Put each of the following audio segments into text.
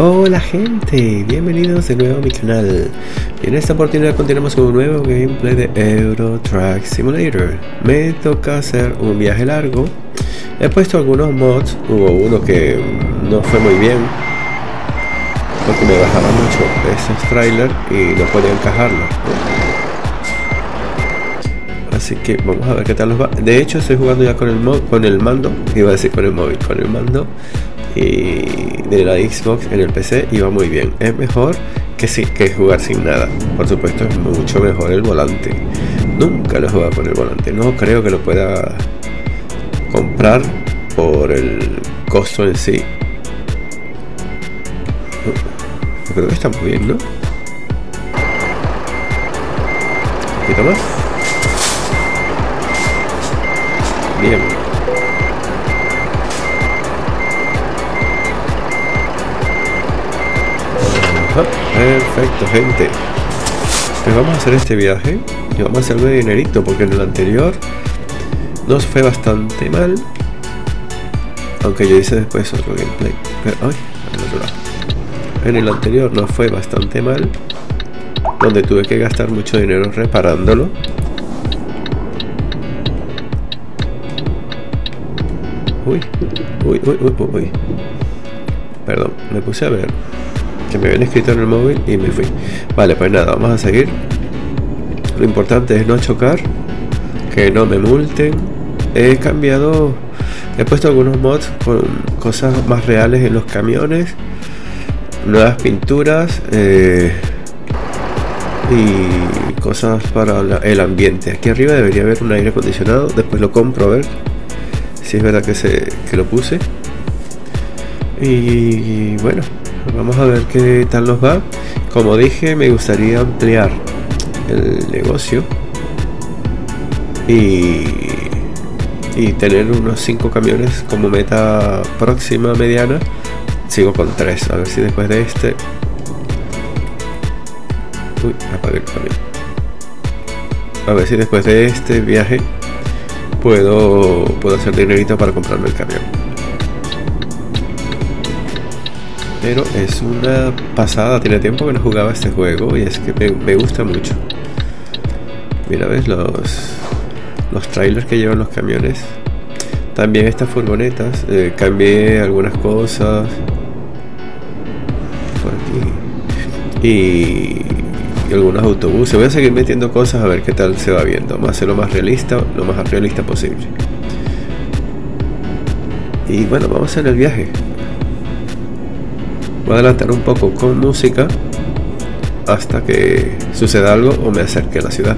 Hola gente, bienvenidos de nuevo a mi canal. Y en esta oportunidad continuamos con un nuevo gameplay de Euro Truck Simulator. Me toca hacer un viaje largo. He puesto algunos mods, hubo uno que no fue muy bien porque me bajaba mucho esos trailers y no podía encajarlo. Así que vamos a ver qué tal nos va. De hecho estoy jugando ya con el mando, iba a decir con el móvil, con el mando de la Xbox en el PC y va muy bien. Es mejor que jugar sin nada. Por supuesto es mucho mejor el volante. Nunca lo he jugado con el volante. No creo que lo pueda comprar por el costo en sí. Yo creo que está muy bien, ¿no? Un poquito más. Bien. Perfecto gente, pues vamos a hacer este viaje y vamos a hacerle dinerito porque en el anterior nos fue bastante mal, aunque yo hice después otro gameplay, pero ay, al otro lado. En el anterior nos fue bastante mal, donde tuve que gastar mucho dinero reparándolo. Uy, perdón, me puse a ver que me habían escrito en el móvil y me fui. Vale, pues nada, vamos a seguir. Lo importante es no chocar, que no me multen. He cambiado, he puesto algunos mods con cosas más reales en los camiones, nuevas pinturas y cosas para el ambiente. Aquí arriba debería haber un aire acondicionado, después lo compro a ver si es verdad que lo puse. Y bueno, vamos a ver qué tal nos va. Como dije, me gustaría ampliar el negocio y tener unos 5 camiones como meta próxima mediana. Sigo con 3, a ver si después de este... Uy, apagué el camión. A ver si después de este viaje puedo hacer dinerito para comprarme el camión. Pero es una pasada, tiene tiempo que no jugaba este juego y es que me gusta mucho. Mira, ves los trailers que llevan los camiones. También estas furgonetas, cambié algunas cosas por aquí y algunos autobuses. Voy a seguir metiendo cosas a ver qué tal se va viendo. Vamos a hacer lo más realista posible. Y bueno, vamos a hacer el viaje. Voy a adelantar un poco con música hasta que suceda algo o me acerque a la ciudad.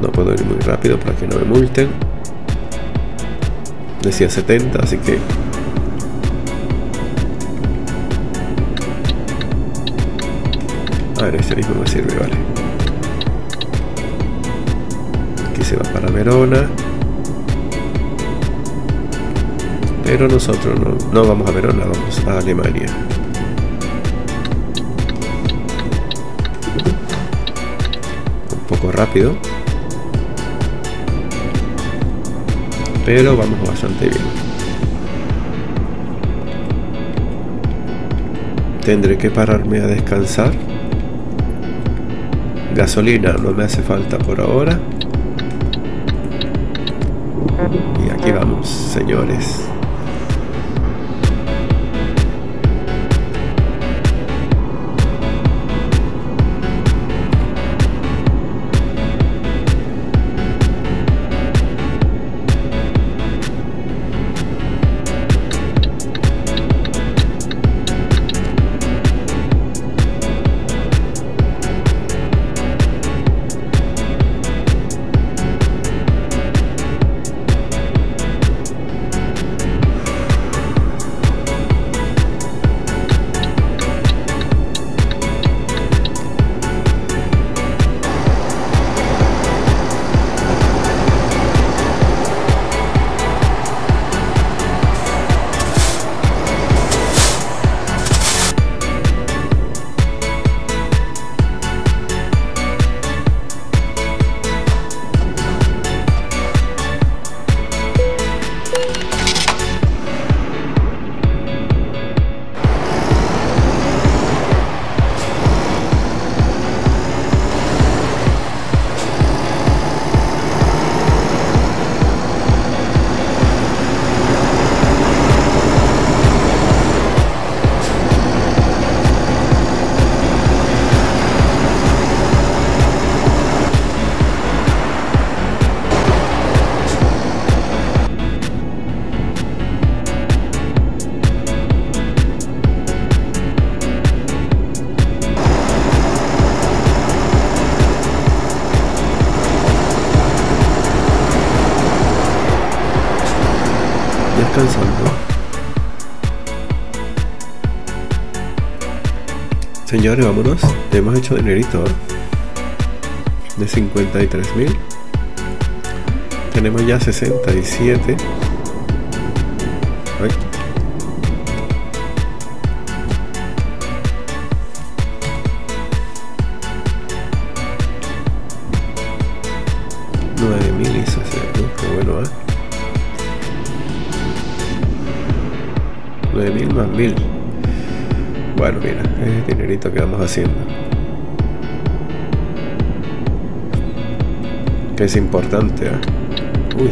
No puedo ir muy rápido para que no me multen. Decía 70, así que... A ver, este mismo me sirve, vale. Aquí se va para Verona. Pero nosotros no vamos a Verona, vamos a Alemania. Un poco rápido, pero vamos bastante bien. Tendré que pararme a descansar. Gasolina no me hace falta por ahora. Y aquí vamos, señores. descansando. Señores, vámonos. Hemos hecho dinerito, ¿eh? De 53.000. Tenemos ya 67. Ay. Mil. Bueno, mira, es el dinerito que vamos haciendo, que es importante, ¿eh? Uy,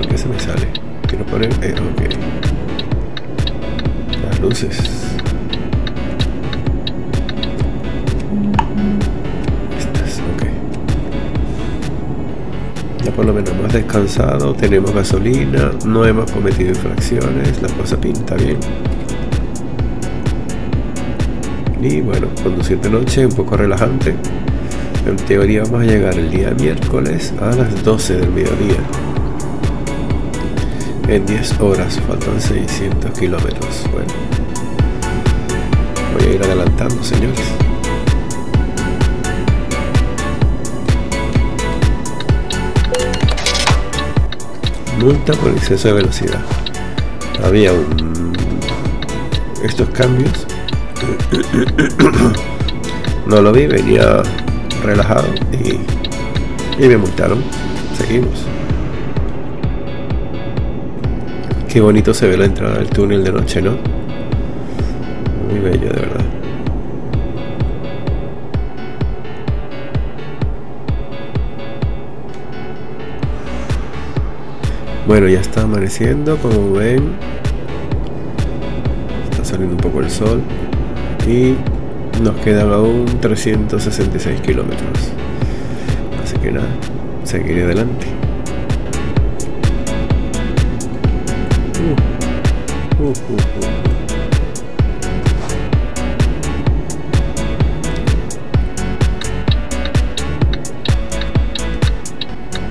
¿por qué se me sale? Quiero poner ok, las luces, estas, ok. Ya por lo menos hemos descansado, tenemos gasolina, no hemos cometido infracciones, la cosa pinta bien. Y bueno, conducir de noche, un poco relajante. En teoría vamos a llegar el día miércoles a las 12 del mediodía. En 10 horas, faltan 600 kilómetros. Bueno, voy a ir adelantando, señores. Multa por exceso de velocidad. Había estos cambios. No lo vi, venía relajado y me multaron. Seguimos. Qué bonito se ve la entrada del túnel de noche, ¿no? Muy bello, de verdad. Bueno, ya está amaneciendo, como ven, está saliendo un poco el sol y nos quedan aún 366 kilómetros, así que nada, seguiré adelante.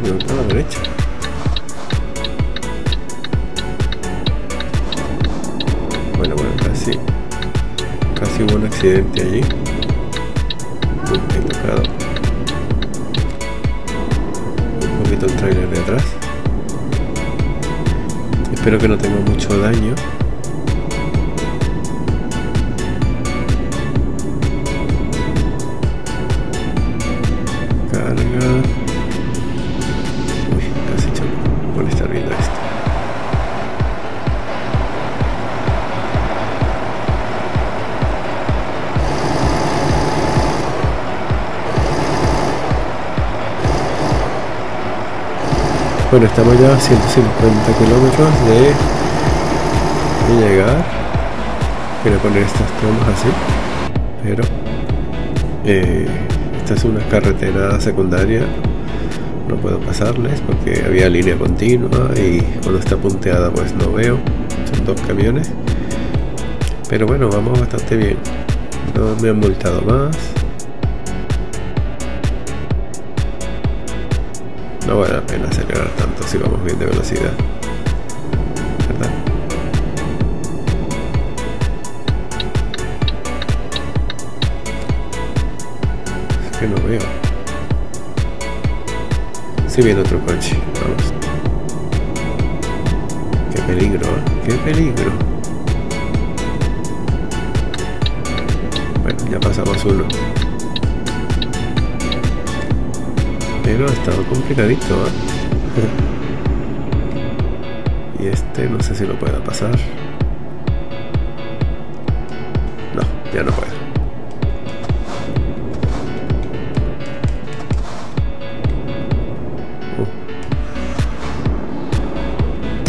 Me voy a la derecha. Casi hubo un accidente allí. Un poquito el trailer de atrás. Espero que no tenga mucho daño. Carga. Uy, casi choco por estar viendo esto. Bueno, estamos ya a 150 kilómetros de llegar. Quiero poner estas tomas así, pero esta es una carretera secundaria, no puedo pasarles porque había línea continua y cuando está punteada pues no veo. Son dos camiones, pero bueno, vamos bastante bien, no me han multado más. No vale la pena acelerar tanto si vamos bien de velocidad, ¿verdad? Es que no veo. Sí, viene otro coche, vamos. Qué peligro, ¿eh? Qué peligro. Bueno, ya pasamos uno. Pero ha estado complicadito, ¿eh? Y este no sé si lo pueda pasar. No, ya no puedo.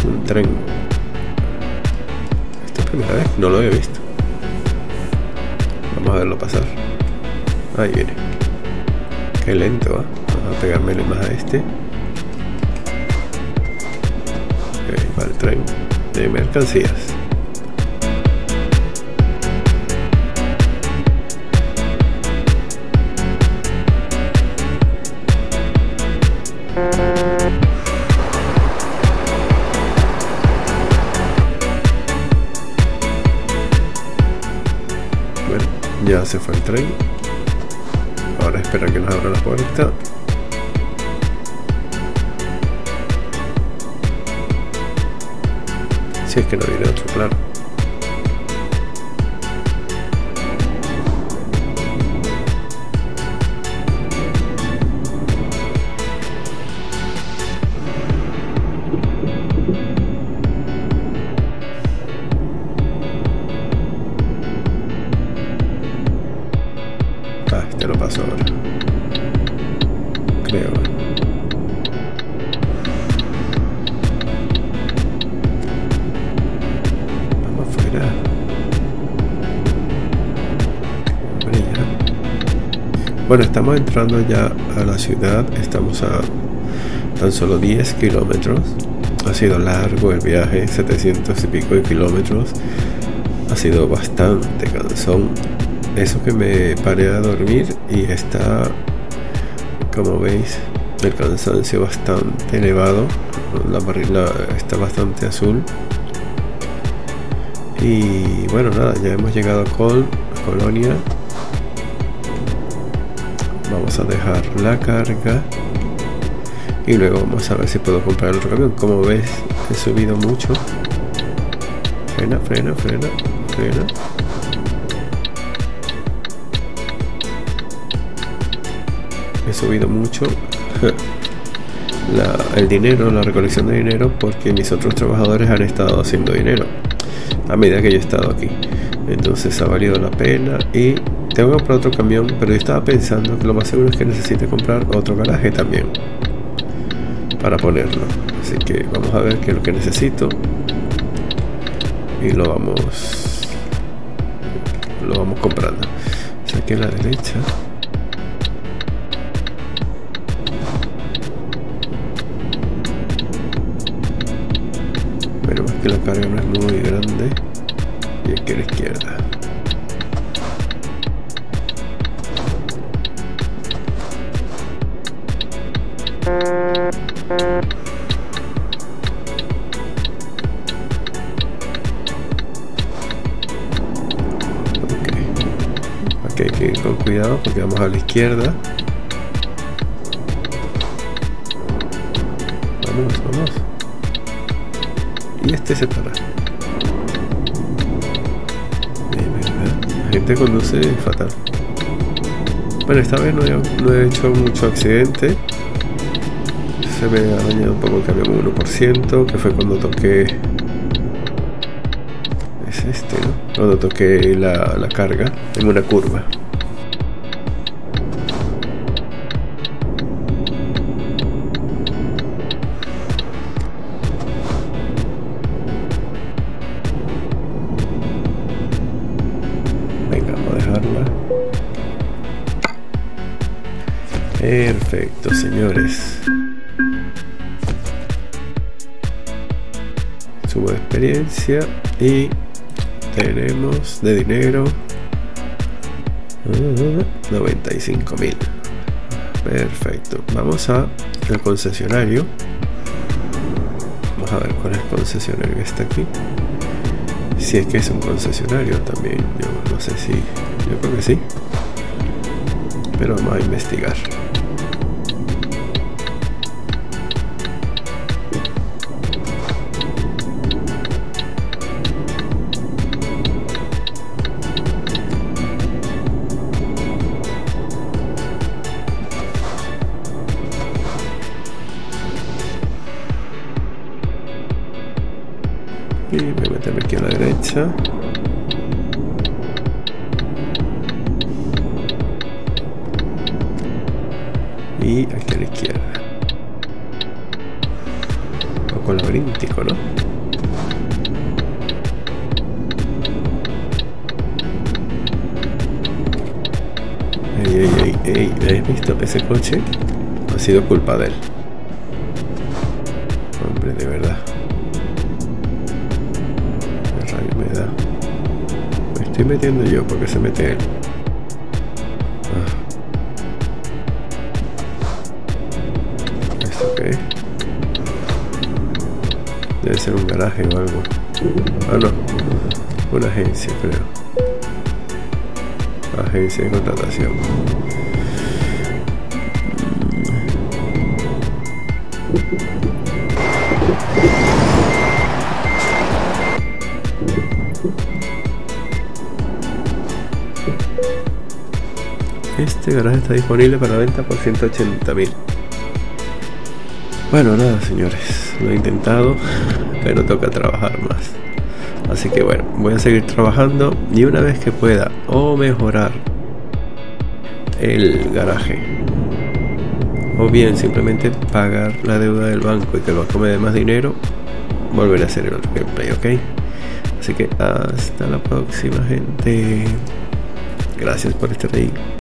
Un tren. Esta es la primera vez, no lo había visto. Vamos a verlo pasar. Ahí viene. Qué lento, ¿eh? Vamos a pegármele más a este. Ok, para el tren de mercancías. Ya se fue el tren. Ahora espera que nos abra la puerta. Si es que no viene otro, claro. Ah, este lo paso ahora. Creo. Bueno, estamos entrando ya a la ciudad, estamos a tan solo 10 kilómetros, ha sido largo el viaje, 700 y pico de kilómetros, ha sido bastante cansón, eso que me paré a dormir y está, como veis, el cansancio bastante elevado, la barrila está bastante azul. Y bueno, nada, ya hemos llegado a Colonia. Vamos a dejar la carga y luego vamos a ver si puedo comprar el otro camión. Como ves, he subido mucho. Frena, frena, frena, frena. He subido mucho el dinero, la recolección de dinero, porque mis otros trabajadores han estado haciendo dinero a medida que yo he estado aquí. Entonces ha valido la pena y tengo que comprar otro camión, pero yo estaba pensando que lo más seguro es que necesite comprar otro garaje también para ponerlo. Así que vamos a ver qué es lo que necesito y lo vamos comprando. Saqué a la derecha. Bueno, es que la carga no es muy grande. Y aquí a la izquierda. Hay que ir con cuidado porque vamos a la izquierda. Vamos, vamos. Y este se para. De verdad, la gente conduce fatal. Bueno, esta vez no he hecho mucho accidente. Se me ha dañado un poco el camión, un 1%, que fue cuando toqué... Es este, ¿no? Cuando toqué la carga en una curva. Venga, vamos a dejarla. Perfecto, señores. Subo de experiencia y... tenemos de dinero 95.000. Perfecto, vamos al concesionario. Vamos a ver cuál es el concesionario que está aquí. Si es que es un concesionario también, yo no sé si... yo creo que sí, pero vamos a investigar. Y voy a meterme aquí a la derecha. Y aquí a la izquierda. Un poco laberíntico, ¿no? Ey, ey, ey, ey. ¿Habéis visto ese coche? Ha sido culpa de él. Hombre, de verdad. Me estoy metiendo yo porque se mete él. Ah. ¿Esto qué es? Debe ser un garaje o algo. Ah, no. Una agencia, creo. agencia de contratación. Este garaje está disponible para venta por 180.000. Bueno, nada, señores, lo he intentado, pero toca trabajar más. Así que bueno, voy a seguir trabajando y una vez que pueda o mejorar el garaje o bien simplemente pagar la deuda del banco y que el banco me dé más dinero, volveré a hacer el otro gameplay, ¿ok? Así que hasta la próxima, gente. Gracias por estar ahí.